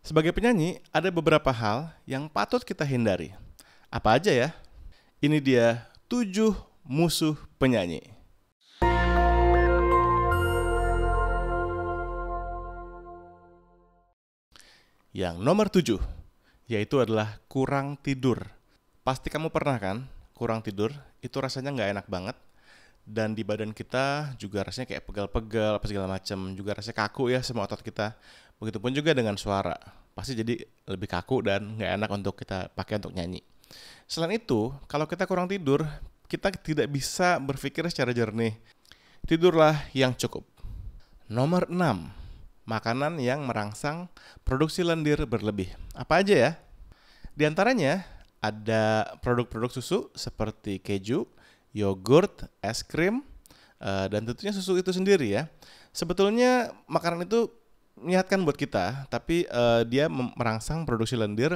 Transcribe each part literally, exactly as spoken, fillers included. Sebagai penyanyi, ada beberapa hal yang patut kita hindari. Apa aja ya? Ini dia tujuh musuh penyanyi. Yang nomor tujuh, yaitu adalah kurang tidur. Pasti kamu pernah kan kurang tidur, itu rasanya nggak enak banget. Dan di badan kita juga rasanya kayak pegal-pegal, apa segala macam. Juga rasanya kaku ya semua otot kita. Begitupun juga dengan suara. Pasti jadi lebih kaku dan nggak enak untuk kita pakai untuk nyanyi. Selain itu, kalau kita kurang tidur, kita tidak bisa berpikir secara jernih. Tidurlah yang cukup. Nomor enam, makanan yang merangsang produksi lendir berlebih. Apa aja ya? Di antaranya ada produk-produk susu seperti keju, yogurt, es krim, dan tentunya susu itu sendiri ya. Sebetulnya makanan itu menyehatkan buat kita, tapi dia merangsang produksi lendir,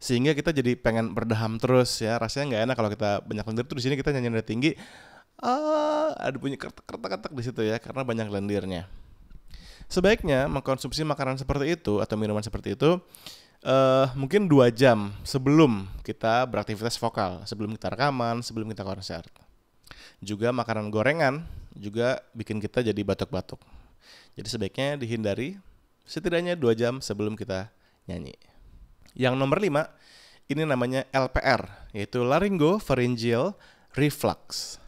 sehingga kita jadi pengen berdaham terus ya. Rasanya nggak enak kalau kita banyak lendir. Tuh di sini kita nyanyi nada tinggi, ah, ada bunyi kertak-kertak di situ ya, karena banyak lendirnya. Sebaiknya mengkonsumsi makanan seperti itu atau minuman seperti itu uh, mungkin dua jam sebelum kita beraktivitas vokal, sebelum kita rekaman, sebelum kita konser. Juga makanan gorengan juga bikin kita jadi batuk-batuk. Jadi sebaiknya dihindari setidaknya dua jam sebelum kita nyanyi. Yang nomor lima, ini namanya L P R, yaitu Laryngopharyngeal Reflux.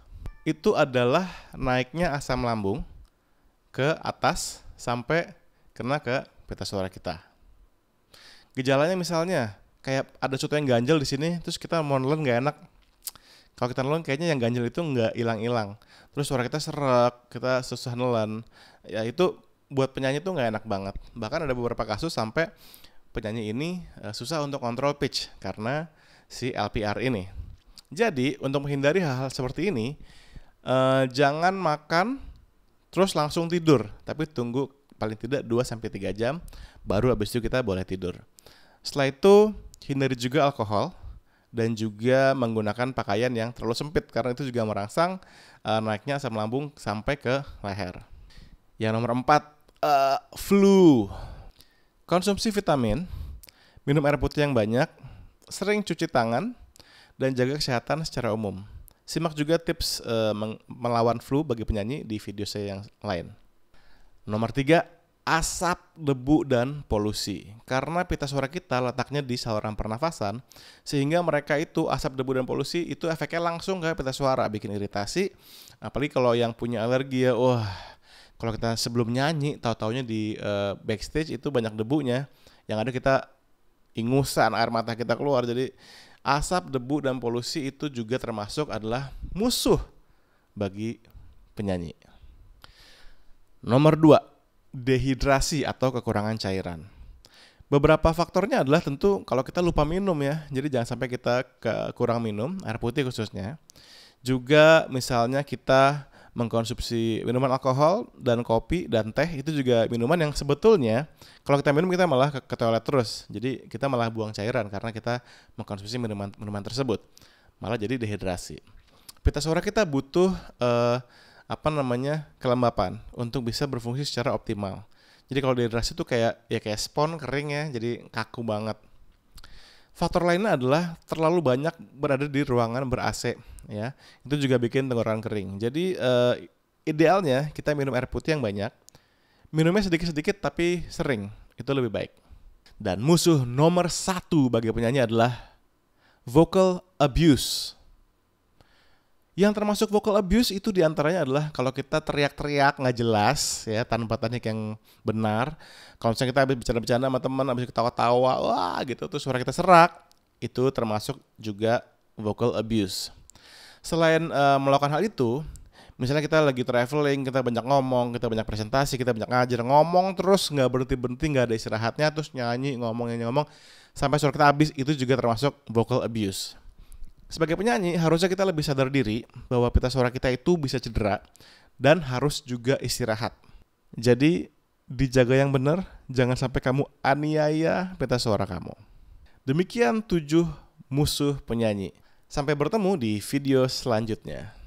Itu adalah naiknya asam lambung ke atas sampai kena ke pita suara kita. Gejalanya misalnya, kayak ada contoh yang ganjel di sini, terus kita mau nelen nggak enak. Kalau kita nelen kayaknya yang ganjel itu nggak hilang-hilang. Terus suara kita serak, kita susah nelen. Ya itu buat penyanyi tuh nggak enak banget. Bahkan ada beberapa kasus sampai penyanyi ini susah untuk kontrol pitch karena si L P R ini. Jadi untuk menghindari hal-hal seperti ini, eh, jangan makan terus langsung tidur, tapi tunggu paling tidak dua sampai tiga jam, baru habis itu kita boleh tidur. Setelah itu hindari juga alkohol dan juga menggunakan pakaian yang terlalu sempit karena itu juga merangsang eh, naiknya asam lambung sampai ke leher. Yang nomor empat, eh, flu. Konsumsi vitamin, minum air putih yang banyak, sering cuci tangan, dan jaga kesehatan secara umum. Simak juga tips e, melawan flu bagi penyanyi di video saya yang lain. Nomor tiga, asap, debu, dan polusi. Karena pita suara kita letaknya di saluran pernafasan, sehingga mereka itu asap, debu, dan polusi itu efeknya langsung ke pita suara, bikin iritasi. Apalagi kalau yang punya alergi ya, wah. Kalau kita sebelum nyanyi, tahu-taunya di uh, backstage itu banyak debunya. Yang ada kita ingusan, air mata kita keluar. Jadi asap, debu, dan polusi itu juga termasuk adalah musuh bagi penyanyi. Nomor dua, dehidrasi atau kekurangan cairan. Beberapa faktornya adalah tentu kalau kita lupa minum ya. Jadi jangan sampai kita kurang minum, air putih khususnya. Juga misalnya kita mengkonsumsi minuman alkohol dan kopi dan teh, itu juga minuman yang sebetulnya kalau kita minum kita malah ke, ke toilet terus. Jadi kita malah buang cairan karena kita mengkonsumsi minuman minuman tersebut. Malah jadi dehidrasi. Pita suara kita butuh eh, apa namanya? kelembapan untuk bisa berfungsi secara optimal. Jadi kalau dehidrasi itu kayak ya kayak spons kering ya, jadi kaku banget. Faktor lainnya adalah terlalu banyak berada di ruangan ber-A C, ya. Itu juga bikin tenggorokan kering. Jadi uh, idealnya kita minum air putih yang banyak, minumnya sedikit-sedikit tapi sering, itu lebih baik. Dan musuh nomor satu bagi penyanyi adalah vocal abuse. Yang termasuk vocal abuse itu diantaranya adalah kalau kita teriak-teriak nggak jelas ya, tanpa teknik yang benar. Kalau misalnya kita habis bercanda-bercanda sama teman, habis ketawa-tawa, wah gitu, terus suara kita serak, itu termasuk juga vocal abuse. Selain uh, melakukan hal itu, misalnya kita lagi traveling, kita banyak ngomong, kita banyak presentasi, kita banyak ngajar, ngomong terus nggak berhenti-berhenti, nggak ada istirahatnya, terus nyanyi, ngomong-ngomong sampai suara kita habis, itu juga termasuk vocal abuse. Sebagai penyanyi, harusnya kita lebih sadar diri bahwa pita suara kita itu bisa cedera dan harus juga istirahat. Jadi, dijaga yang benar, jangan sampai kamu aniaya pita suara kamu. Demikian tujuh musuh penyanyi. Sampai bertemu di video selanjutnya.